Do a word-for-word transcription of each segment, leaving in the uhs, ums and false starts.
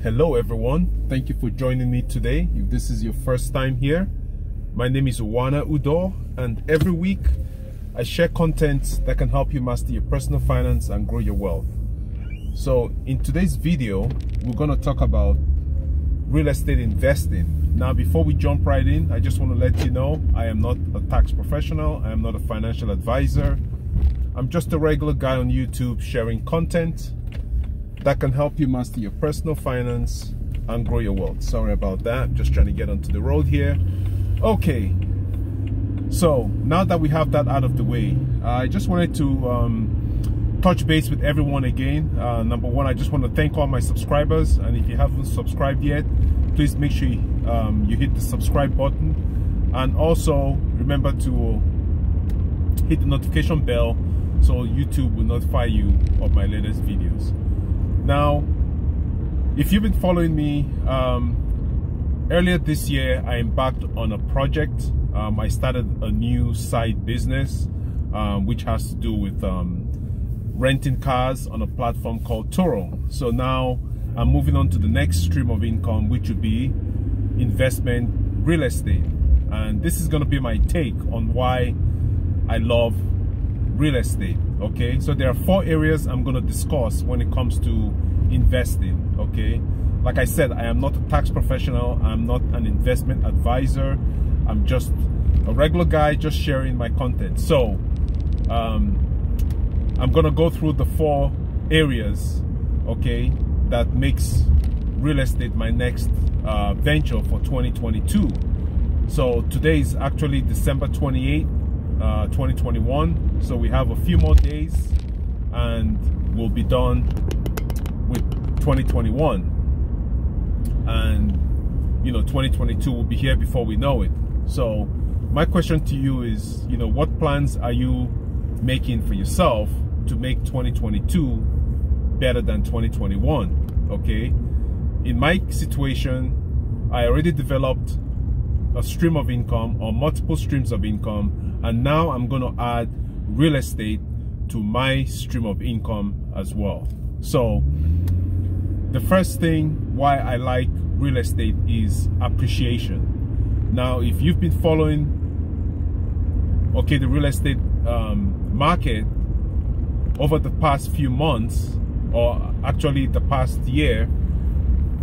Hello everyone, thank you for joining me today. If this is your first time here, my name is Uwana Udoh, and every week I share content that can help you master your personal finance and grow your wealth. So in today's video, we're going to talk about real estate investing. Now before we jump right in, I just want to let you know I am not a tax professional, I am not a financial advisor. I'm just a regular guy on YouTube sharing content that can help you master your personal finance and grow your wealth. Sorry about that, I'm just trying to get onto the road here. Okay, so now that we have that out of the way, I just wanted to um, touch base with everyone again. Uh, number one, I just want to thank all my subscribers, and if you haven't subscribed yet, please make sure you, um, you hit the subscribe button, and also remember to hit the notification bell so YouTube will notify you of my latest videos. Now, if you've been following me, um, earlier this year, I embarked on a project. Um, I started a new side business, um, which has to do with um, renting cars on a platform called Turo. So now I'm moving on to the next stream of income, which would be investment real estate. And this is gonna be my take on why I love real estate. Okay, so there are four areas I'm going to discuss when it comes to investing. Okay, like I said, I am not a tax professional, I'm not an investment advisor, I'm just a regular guy just sharing my content. So um, I'm going to go through the four areas, okay, that makes real estate my next uh, venture for twenty twenty-two. So today is actually December twenty-eighth, Uh, twenty twenty-one, so we have a few more days and we'll be done with twenty twenty-one, and you know, twenty twenty-two will be here before we know it. So my question to you is, you know, what plans are you making for yourself to make twenty twenty-two better than twenty twenty-one? Okay, in my situation, I already developed a stream of income, or multiple streams of income, and now I'm going to add real estate to my stream of income as well. So the first thing why I like real estate is appreciation. Now if you've been following, okay, the real estate um, market over the past few months, or actually the past year,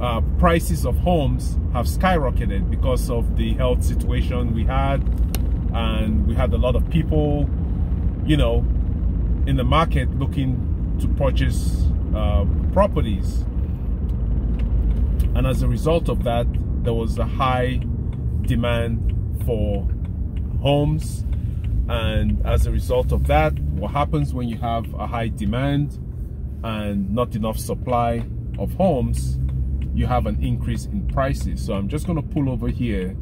uh, prices of homes have skyrocketed because of the health situation we had. And we had a lot of people, you know, in the market looking to purchase uh, properties. And as a result of that, there was a high demand for homes. And as a result of that, what happens when you have a high demand and not enough supply of homes, you have an increase in prices. So I'm just gonna pull over here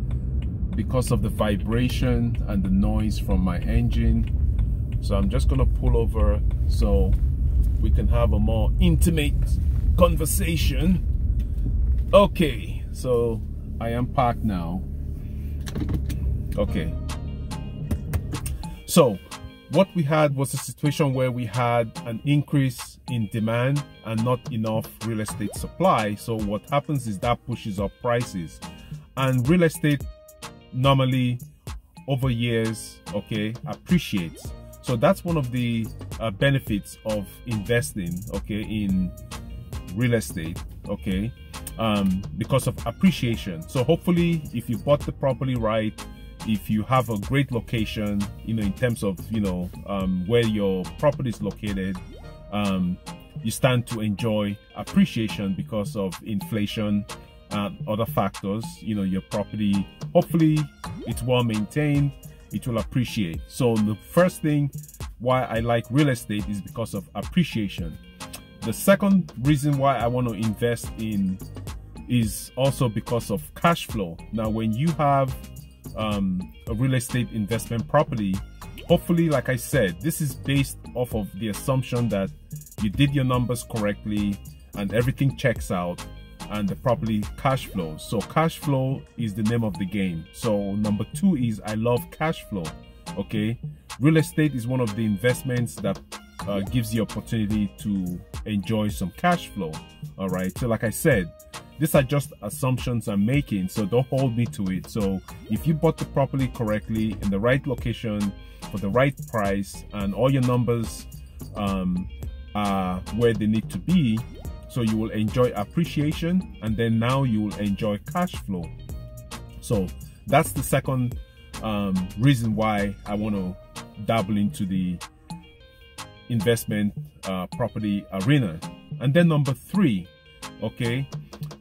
because of the vibration and the noise from my engine. So I'm just gonna pull over so we can have a more intimate conversation. Okay, so I am parked now. Okay, so what we had was a situation where we had an increase in demand and not enough real estate supply. So what happens is that pushes up prices, and real estate normally over years, okay, appreciates. So that's one of the uh, benefits of investing, okay, in real estate, okay, um, because of appreciation. So hopefully if you bought the property right, if you have a great location, you know, in terms of, you know, um, where your property is located, um, you stand to enjoy appreciation because of inflation and other factors. You know, your property, hopefully it's well maintained, it will appreciate. So the first thing why I like real estate is because of appreciation. The second reason why I want to invest in is also because of cash flow. Now when you have um, a real estate investment property, hopefully, like I said, this is based off of the assumption that you did your numbers correctly and everything checks out, and the property cash flow. So cash flow is the name of the game. So number two is I love cash flow. Okay, real estate is one of the investments that uh, gives you opportunity to enjoy some cash flow. All right, so like I said, These are just assumptions I'm making, so don't hold me to it. So if you bought it properly, correctly, in the right location, for the right price, and all your numbers um, are where they need to be, so you will enjoy appreciation, and then now you will enjoy cash flow. So that's the second um, reason why I want to dabble into the investment uh, property arena. And then number three, okay,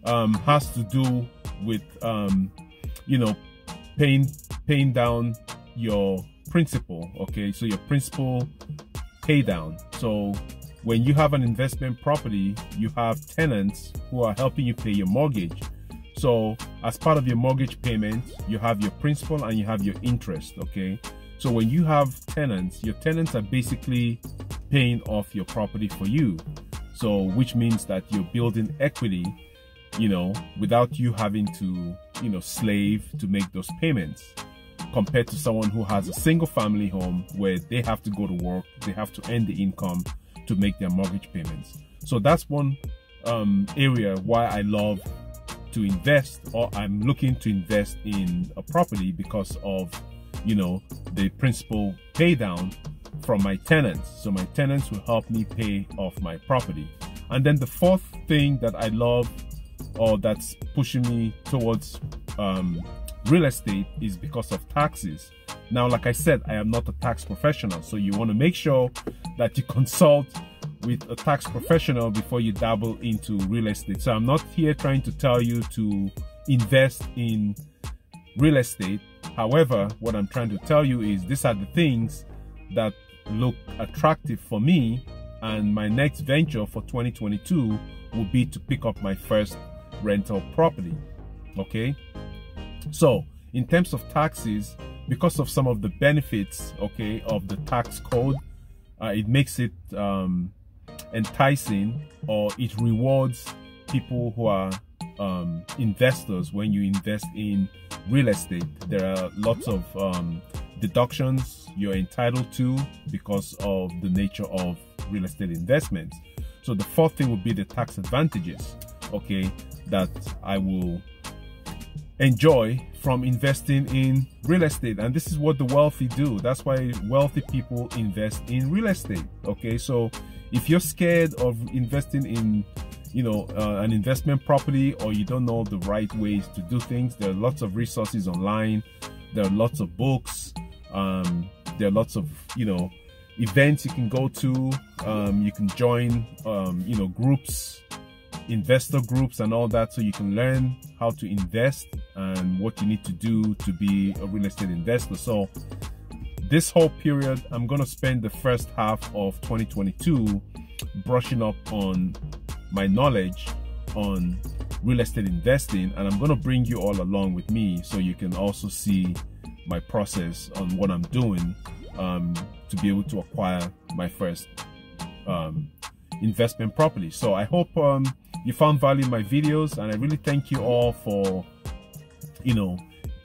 um, has to do with, um, you know, paying, paying down your principal, okay? So your principal pay down. So when you have an investment property, you have tenants who are helping you pay your mortgage. So as part of your mortgage payment, you have your principal and you have your interest, okay? So when you have tenants, your tenants are basically paying off your property for you. So which means that you're building equity, you know, without you having to, you know, slave to make those payments, compared to someone who has a single family home where they have to go to work, they have to earn the income to make their mortgage payments. So that's one um, area why I love to invest, or I'm looking to invest in a property, because of, you know, the principal pay down from my tenants. So my tenants will help me pay off my property. And then the fourth thing that I love, or that's pushing me towards um, real estate, is because of taxes. Now, like I said, I am not a tax professional, so you want to make sure that you consult with a tax professional before you dabble into real estate. So I'm not here trying to tell you to invest in real estate. However, what I'm trying to tell you is these are the things that look attractive for me, and my next venture for twenty twenty-two will be to pick up my first rental property, okay? So in terms of taxes, because of some of the benefits, okay, of the tax code, uh, it makes it um, enticing, or it rewards people who are um, investors when you invest in real estate. There are lots of um, deductions you're entitled to because of the nature of real estate investments. So the fourth thing would be the tax advantages, okay, that I will enjoy from investing in real estate. And this is what the wealthy do. That's why wealthy people invest in real estate, okay? So if you're scared of investing in, you know, uh, an investment property, or you don't know the right ways to do things, there are lots of resources online. There are lots of books. Um, there are lots of, you know, events you can go to. Um, you can join, um, you know, groups, investor groups and all that, so you can learn how to invest and what you need to do to be a real estate investor. So this whole period, I'm going to spend the first half of twenty twenty-two brushing up on my knowledge on real estate investing, and I'm going to bring you all along with me so you can also see my process on what I'm doing um, to be able to acquire my first um, investment property. So I hope um, you found value in my videos, and I really thank you all for, you know,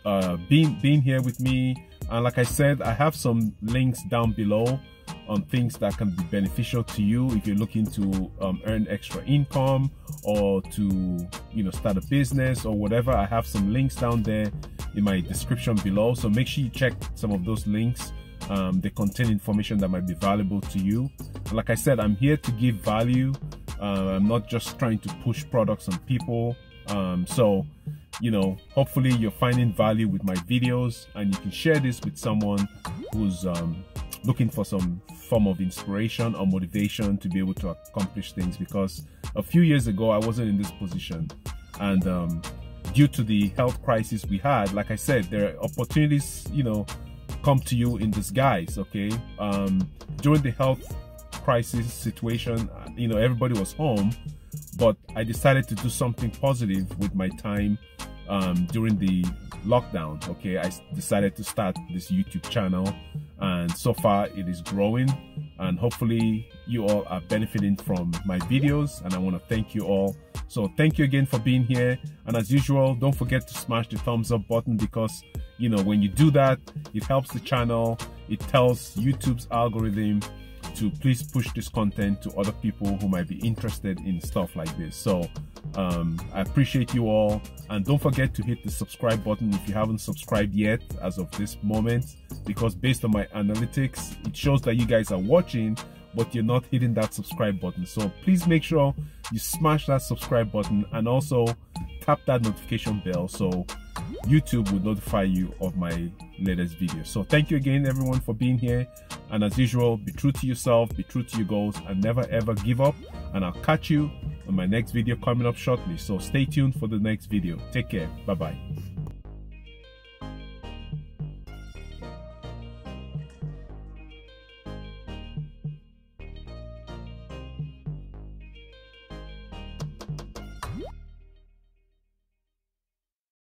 uh, being, being here with me. And like I said, I have some links down below on things that can be beneficial to you if you're looking to um, earn extra income, or to, you know, start a business or whatever. I have some links down there in my description below, so make sure you check some of those links. Um, they contain information that might be valuable to you. And like I said, I'm here to give value. Uh, I'm not just trying to push products on people. Um, so, you know, hopefully you're finding value with my videos, and you can share this with someone who's um, looking for some form of inspiration or motivation to be able to accomplish things. Because a few years ago, I wasn't in this position, and um, due to the health crisis we had, like I said, there are opportunities, you know, come to you in disguise, okay? Um, during the health crisis situation, you know, everybody was home, but I decided to do something positive with my time um, during the lockdown, okay? I decided to start this YouTube channel, and so far it is growing, and hopefully you all are benefiting from my videos, and I want to thank you all. So thank you again for being here, and as usual, don't forget to smash the thumbs up button, because, you know, when you do that, it helps the channel, it tells YouTube's algorithm to please push this content to other people who might be interested in stuff like this. So um, I appreciate you all, and don't forget to hit the subscribe button if you haven't subscribed yet as of this moment, because based on my analytics, it shows that you guys are watching, but you're not hitting that subscribe button. So please make sure you smash that subscribe button, and also tap that notification bell so YouTube will notify you of my latest video. So thank you again, everyone, for being here, and as usual, be true to yourself, be true to your goals, and never ever give up. And I'll catch you on my next video coming up shortly, so stay tuned for the next video. Take care. Bye bye.